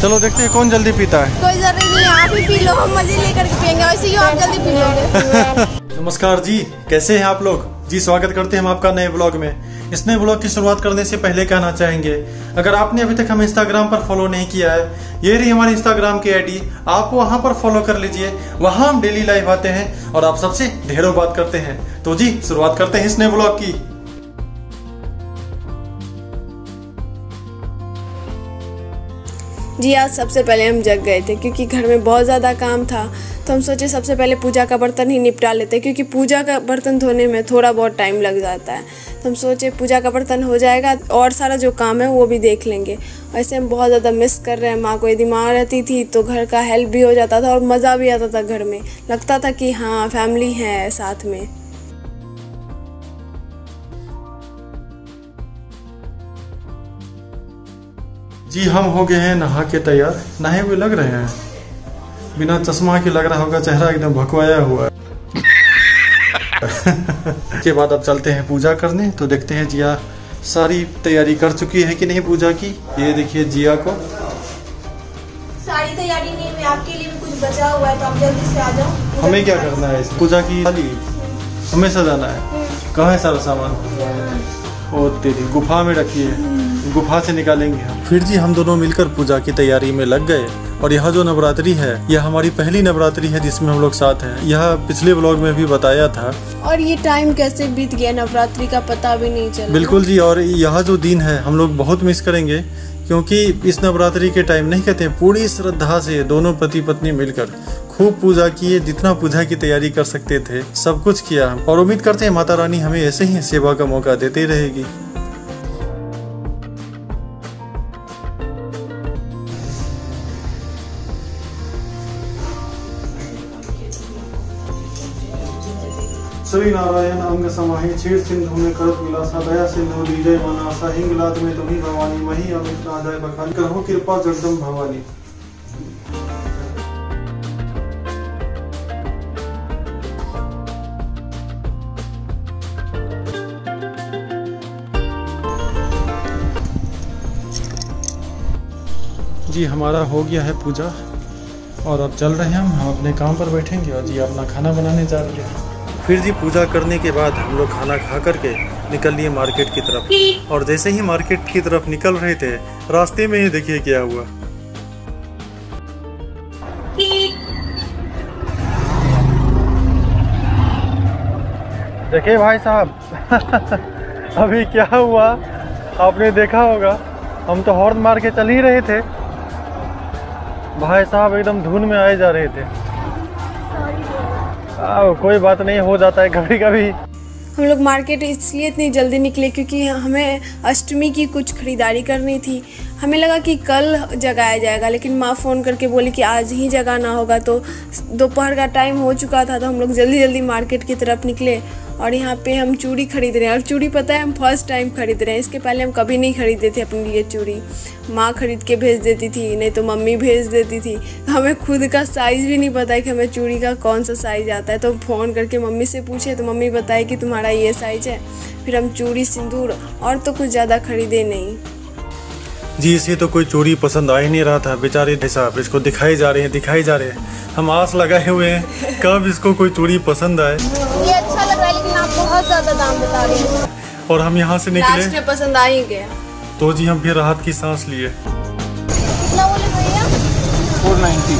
चलो देखते हैं कौन जल्दी पीता है। कोई जरूरी नहीं, आप ही पी लो, हम मजे लेकर के पियेंगे, वैसे ही आप जल्दी पी लोगे। नमस्कार जी, कैसे हैं आप लोग जी? स्वागत करते हैं हम आपका नए ब्लॉग में। इस नए ब्लॉग की शुरुआत करने से पहले कहना चाहेंगे, अगर आपने अभी तक हमें इंस्टाग्राम पर फॉलो नहीं किया है, ये रही हमारी इंस्टाग्राम की आईडी, आप वहाँ पर फॉलो कर लीजिए। वहाँ हम डेली लाइव आते हैं और आप सबसे ढेरों बात करते हैं। तो जी शुरुआत करते हैं इस नए ब्लॉग की। जी आज सबसे पहले हम जग गए थे क्योंकि घर में बहुत ज़्यादा काम था, तो हम सोचे सबसे पहले पूजा का बर्तन ही निपटा लेते हैं, क्योंकि पूजा का बर्तन धोने में थोड़ा बहुत टाइम लग जाता है। तो हम सोचे पूजा का बर्तन हो जाएगा और सारा जो काम है वो भी देख लेंगे। वैसे हम बहुत ज़्यादा मिस कर रहे हैं माँ को, यदि माँ रहती थी तो घर का हेल्प भी हो जाता था और मज़ा भी आता था, घर में लगता था कि हाँ फैमिली है साथ में। जी हम हो गए हैं नहा के तैयार, नहाए हुए लग रहे हैं, बिना चश्मा के लग रहा होगा, चेहरा एकदम भकवाया हुआ है। के बाद अब चलते हैं पूजा करने, तो देखते हैं जिया सारी तैयारी कर चुकी है कि नहीं पूजा की। ये देखिए जिया को सारी तैयारी नहीं, मैं आपके लिए भी कुछ बचा हुआ है, तो आप जल्दी से आ जाओ। हमें क्या करना है इस पूजा की, हमें सजाना है। कहाँ है सारा सामान? ओ तेरी गुफा में रखी है, गुफा से निकालेंगे हम। फिर जी हम दोनों मिलकर पूजा की तैयारी में लग गए। और यह जो नवरात्रि है, यह हमारी पहली नवरात्रि है जिसमें हम लोग साथ हैं। यह पिछले ब्लॉग में भी बताया था। और ये टाइम कैसे बीत गया नवरात्रि का पता भी नहीं चला। बिल्कुल जी, और यह जो दिन है हम लोग बहुत मिस करेंगे, क्योंकि इस नवरात्रि के टाइम नहीं कहते हैं पूरी श्रद्धा से दोनों पति पत्नी मिलकर खूब पूजा किए, जितना पूजा की तैयारी कर सकते थे सब कुछ किया। और उम्मीद करते हैं माता रानी हमें ऐसे ही सेवा का मौका देती रहेगी। श्री नारायण अंग समाहि क्षीर सिंधु में करत विलासा, दया सिंधु दीजय मनासा, हिंग लात में तुम्ही भवानी, मही अमित ना जाय बखान, करहु कृपा जगदम भवानी। जी हमारा हो गया है पूजा और अब चल रहे हैं हम अपने काम पर बैठेंगे, और जी अपना खाना बनाने जा रही है। फिर जी पूजा करने के बाद हम लोग खाना खा करके निकल लिए मार्केट की तरफ, और जैसे ही मार्केट की तरफ निकल रहे थे रास्ते में ही देखिए क्या हुआ। देखिए भाई साहब अभी क्या हुआ, आपने देखा होगा, हम तो हॉर्न मार के चल ही रहे थे, भाई साहब एकदम धुन में आए जा रहे थे। कोई बात नहीं, हो जाता है कभी कभी। हम लोग मार्केट इसलिए इतनी जल्दी निकले क्योंकि हमें अष्टमी की कुछ खरीदारी करनी थी। हमें लगा कि कल जगाया जाएगा, लेकिन माँ फ़ोन करके बोली कि आज ही जगाना होगा, तो दोपहर का टाइम हो चुका था, तो हम लोग जल्दी जल्दी मार्केट की तरफ निकले। और यहाँ पे हम चूड़ी खरीद रहे हैं, और चूड़ी पता है हम फर्स्ट टाइम खरीद रहे हैं, इसके पहले हम कभी नहीं खरीदते थे अपने लिए चूड़ी। माँ खरीद के भेज देती थी, नहीं तो मम्मी भेज देती थी, तो हमें खुद का साइज़ भी नहीं पता है कि हमें चूड़ी का कौन सा साइज़ आता है। तो फ़ोन करके मम्मी से पूछे तो मम्मी बताए कि तुम्हारा ये साइज़ है। फिर हम चूड़ी, सिंदूर और तो कुछ ज़्यादा खरीदे नहीं जी। इसे तो कोई चूड़ी पसंद आ ही नहीं रहा था, बेचारे साहब इसको दिखाई जा रहे हैं, दिखाई जा रहे हैं, हम आस लगाए हुए हैं कब इसको कोई चूड़ी पसंद आए। ये अच्छा लग रहा है लेकिन आप बहुत ज़्यादा दाम बता रहे हैं। और हम यहाँ से निकले, लास्ट में पसंद आ ही गया, तो जी हम फिर राहत की सांस लिए। कितना बोले भैया? 490।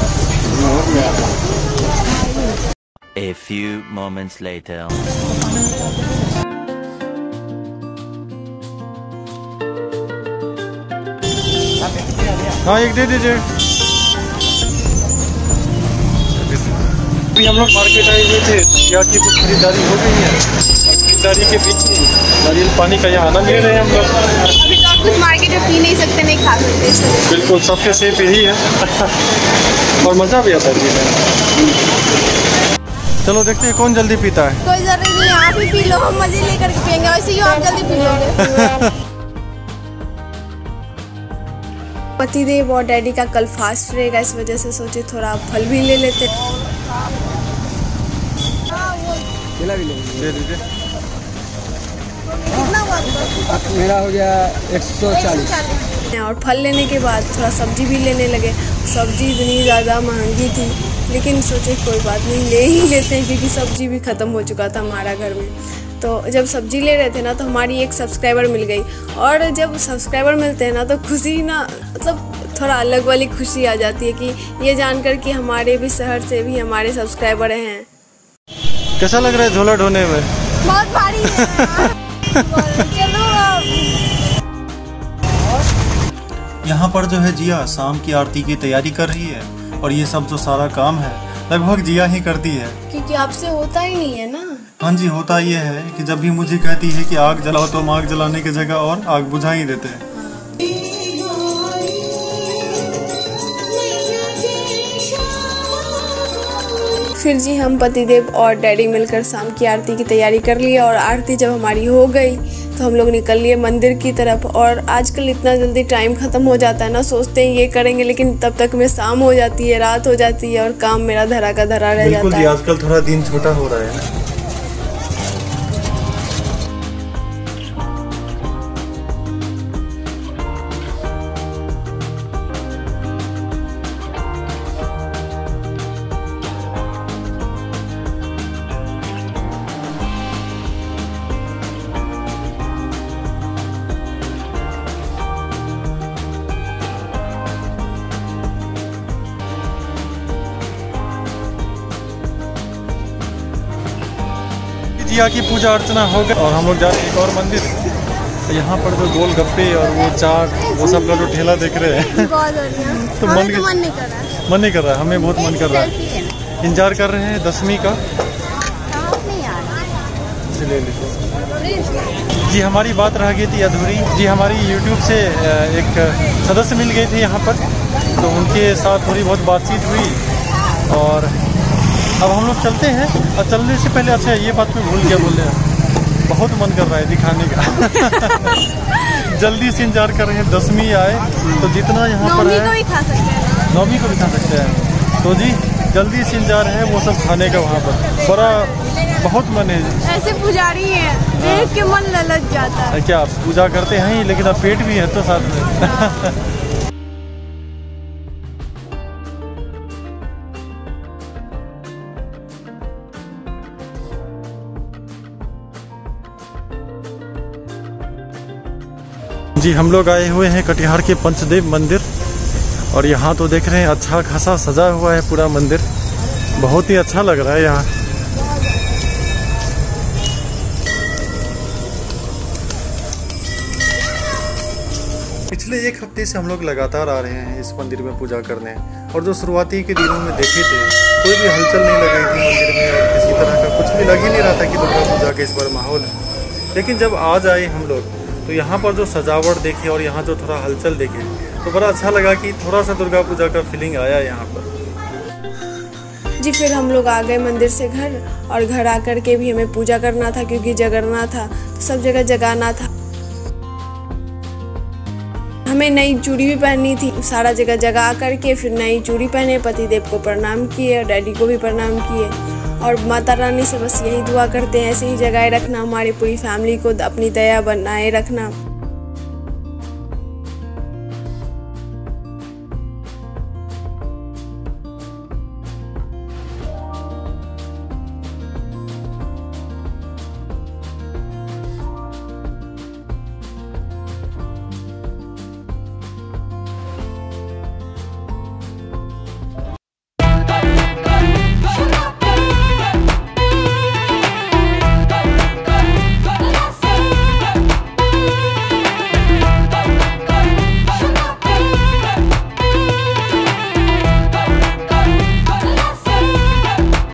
A few moments later. हाँ एक दे दीजिए। अभी हम लोग मार्केट आए हुए थे, यहाँ की कुछ खरीदारी हो गई है, खरीदारी के बीच में नारियल पानी का यहाँ आनंद ले रहे हैं हम लोग। मार्केट में पी नहीं सकते, नहीं खा सकते, बिल्कुल सबसे सेफ यही है और मज़ा भी आता है। चलो देखते हैं कौन जल्दी पीता है। कोई जरूरी नहीं, आप ही पी लो, हम मजे लेकर के पियेंगे, वैसे ही आप जल्दी पी लोगे। पतिदेव और डैडी का कल फास्ट रहेगा, इस वजह से सोचे थोड़ा फल भी ले लेते। कितना हुआ? मेरा हो गया 140। और फल लेने के बाद थोड़ा सब्जी भी लेने लगे। सब्जी इतनी ज़्यादा महंगी थी, लेकिन सोचे कोई बात नहीं, ले ही लेते हैं, क्योंकि सब्जी भी ख़त्म हो चुका था हमारा घर में। तो जब सब्जी ले रहे थे ना, तो हमारी एक सब्सक्राइबर मिल गई, और जब सब्सक्राइबर मिलते हैं ना तो खुशी ना मतलब थोड़ा अलग वाली खुशी आ जाती है कि ये जानकर कि हमारे भी शहर से भी हमारे सब्सक्राइबर हैं। कैसा लग रहा है झोला ढोने में? बहुत भारी है। चलो यहाँ पर जो है जिया शाम की आरती की तैयारी कर रही है, और ये सब जो सारा काम है लगभग जिया ही करती है, क्योंकि आपसे होता ही नहीं है ना। हाँ जी, होता ये है कि जब भी मुझे कहती है कि आग जलाओ तो हम आग जलाने की जगह और आग बुझा ही देते हैं। फिर जी हम पतिदेव और डैडी मिलकर शाम की आरती की तैयारी कर लिए, और आरती जब हमारी हो गई तो हम लोग निकल लिए मंदिर की तरफ। और आजकल इतना जल्दी टाइम ख़त्म हो जाता है ना, सोचते हैं ये करेंगे, लेकिन तब तक में शाम हो जाती है, रात हो जाती है, और काम मेरा धरा का धरा रह जाता है। आजकल थोड़ा दिन छोटा हो रहा है ना। जिया की पूजा अर्चना हो गई और हम लोग जा रहे हैं एक और मंदिर। यहाँ पर जो गोल गप्पे और वो चाट वो सब का जो ठेला देख रहे हैं तो मन नहीं कर रहा है, हमें बहुत मन कर रहा है। इंतजार कर रहे हैं दसवीं का, ले लीजिए जी। हमारी बात रह गई थी अधूरी जी। हमारी YouTube से एक सदस्य मिल गई थी यहाँ पर, तो उनके साथ थोड़ी बहुत बातचीत हुई, और अब हम लोग चलते हैं। और चलने से पहले अच्छा ये बात मैं भूल गया बोले, बहुत मन कर रहा है दिखाने का। जल्दी से इंतजार कर रहे हैं दसवीं आए, तो जितना यहाँ पर है नौवीं को भी खा सकते हैं। तो जी जल्दी से इंतजार है वो सब खाने का। वहाँ पर बड़ा बहुत मन है। ऐसे पुजारी हैं देख के मन ललच जाता है। क्या आप पूजा करते हैं, लेकिन आप पेट भी है तो साथ में। जी हम लोग आए हुए हैं कटिहार के पंचदेव मंदिर, और यहाँ तो देख रहे हैं अच्छा खासा सजा हुआ है पूरा मंदिर, बहुत ही अच्छा लग रहा है यहाँ। पिछले एक हफ्ते से हम लोग लगातार आ रहे हैं इस मंदिर में पूजा करने, और जो शुरुआती के दिनों में देखे थे कोई भी हलचल नहीं लग रही थी मंदिर में, और किसी तरह का कुछ भी लग ही नहीं रहा था कि दुर्गा पूजा के इस बार माहौल है। लेकिन जब आज आए हम लोग तो यहाँ पर जो सजावट देखी और यहाँ जो थोड़ा हलचल देखी तो बड़ा अच्छा लगा कि थोड़ा सा दुर्गा पूजा का फीलिंग आया यहाँ पर जी। फिर हम लोग आ गए मंदिर से घर, और घर आकर के भी हमें पूजा करना था, क्योंकि जगरना था तो सब जगह जगाना था। हमें नई चूड़ी भी पहननी थी, सारा जगह जगा करके फिर नई चूड़ी पहने, पतिदेव को प्रणाम किए और डैडी को भी प्रणाम किए, और माता रानी से बस यही दुआ करते हैं ऐसे ही जगाए रखना, हमारी पूरी फैमिली को अपनी दया बनाए रखना।